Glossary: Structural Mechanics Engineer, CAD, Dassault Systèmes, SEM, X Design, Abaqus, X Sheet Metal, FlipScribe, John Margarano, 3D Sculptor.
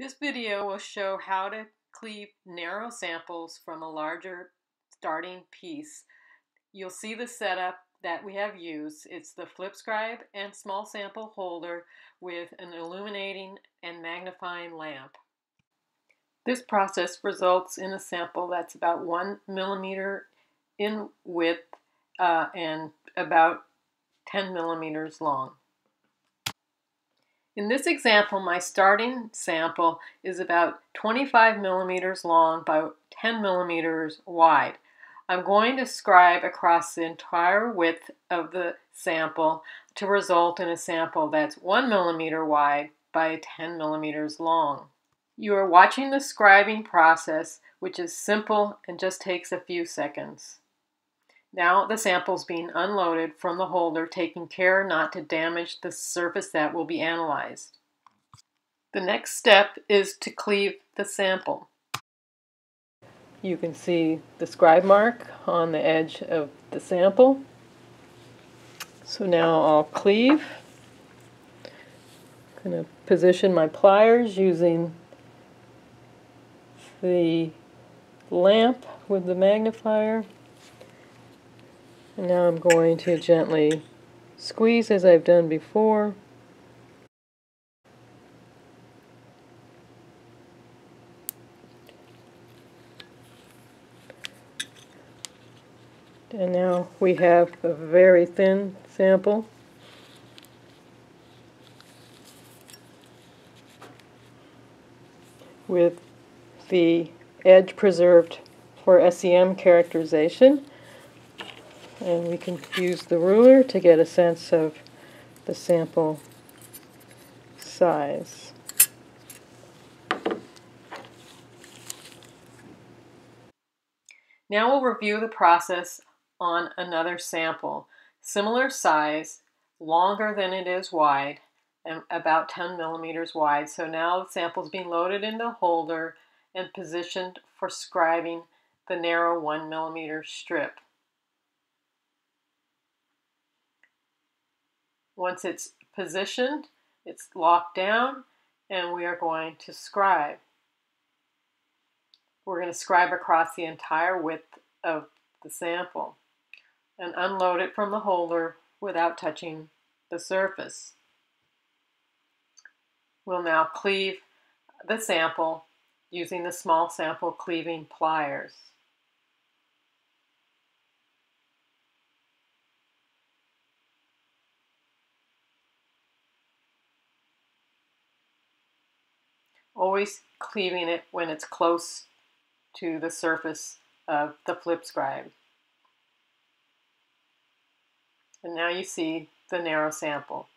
This video will show how to cleave narrow samples from a larger starting piece. You'll see the setup that we have used. It's the FlipScribe and small sample holder with an illuminating and magnifying lamp. This process results in a sample that's about 1 millimeter in width and about 10 millimeters long. In this example, my starting sample is about 25 millimeters long by 10 millimeters wide. I'm going to scribe across the entire width of the sample to result in a sample that's 1 millimeter wide by 10 millimeters long. You are watching the scribing process, which is simple and just takes a few seconds. Now the sample's being unloaded from the holder, taking care not to damage the surface that will be analyzed. The next step is to cleave the sample. You can see the scribe mark on the edge of the sample. So now I'll cleave. I'm going to position my pliers using the lamp with the magnifier. And now I'm going to gently squeeze as I've done before. And now we have a very thin sample. With the edge preserved for SEM characterization. And we can use the ruler to get a sense of the sample size. Now we'll review the process on another sample. Similar size, longer than it is wide, and about 10 millimeters wide. So now the sample's being loaded into a holder and positioned for scribing the narrow 1 millimeter strip. Once it's positioned, it's locked down, and we are going to scribe. We're going to scribe across the entire width of the sample and unload it from the holder without touching the surface. We'll now cleave the sample using the small sample cleaving pliers. Always cleaving it when it's close to the surface of the FlipScribe. And now you see the narrow sample.